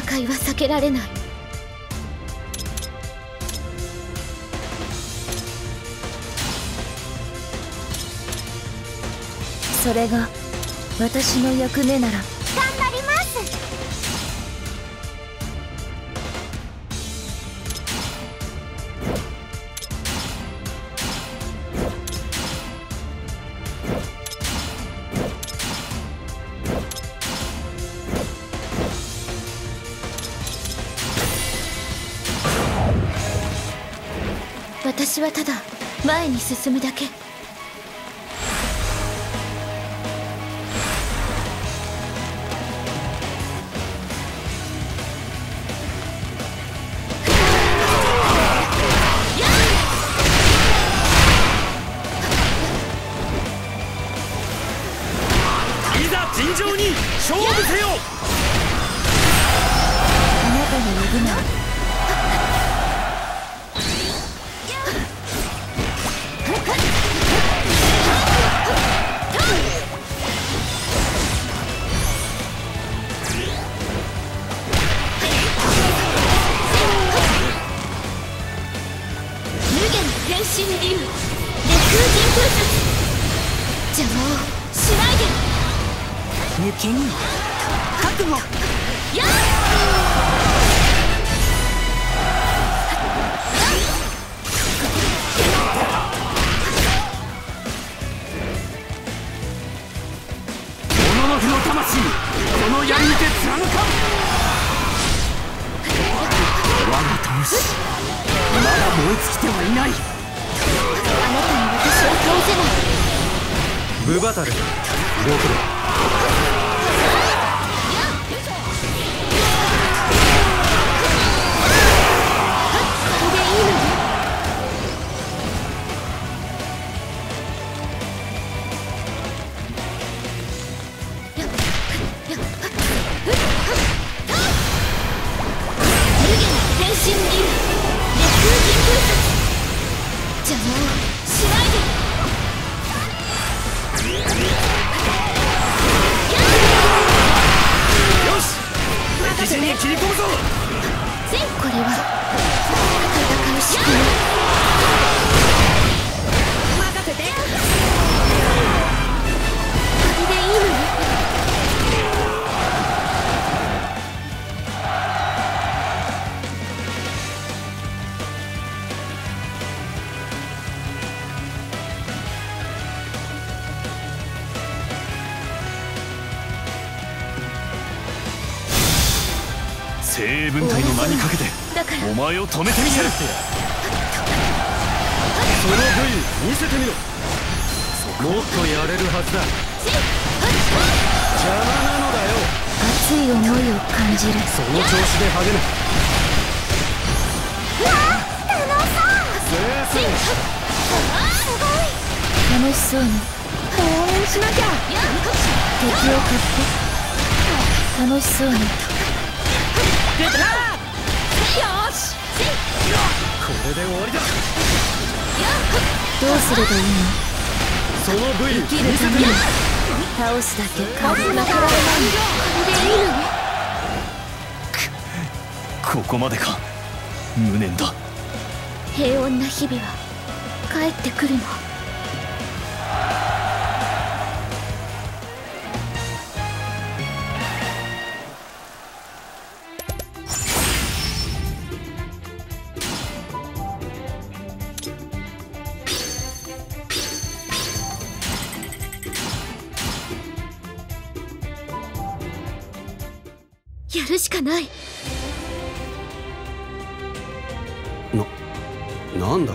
戦いは避けられない。それが私の役目なら頑張ります。私はただ前に進むだけ。いざ尋常に勝負せよ。あなたの指な。神竜、レ空人風術。邪魔をしないで。抜けに覚悟。やっ、モノノフの魂、この闇にて貫かん。我が闘志、まだ燃え尽きてはいない。あなたに私は倒せない。ブバタル、動くな。精鋭分隊の名にかけてお前を止めてみせる。その部位見せてみろ。もっとやれるはずだ。邪魔なのだよ。熱い思いを感じる。その調子で励む。うわ、楽しそう。せいせい。楽しそうに応援しなきゃ。敵を買って楽しそうに。よし、これで終わりだ。どうすればいいの。その部位生きるために倒すだけ。風が変わらない。これでいいのね。ここまでか。無念だ。平穏な日々は帰ってくるの。やるしかない。なんだ。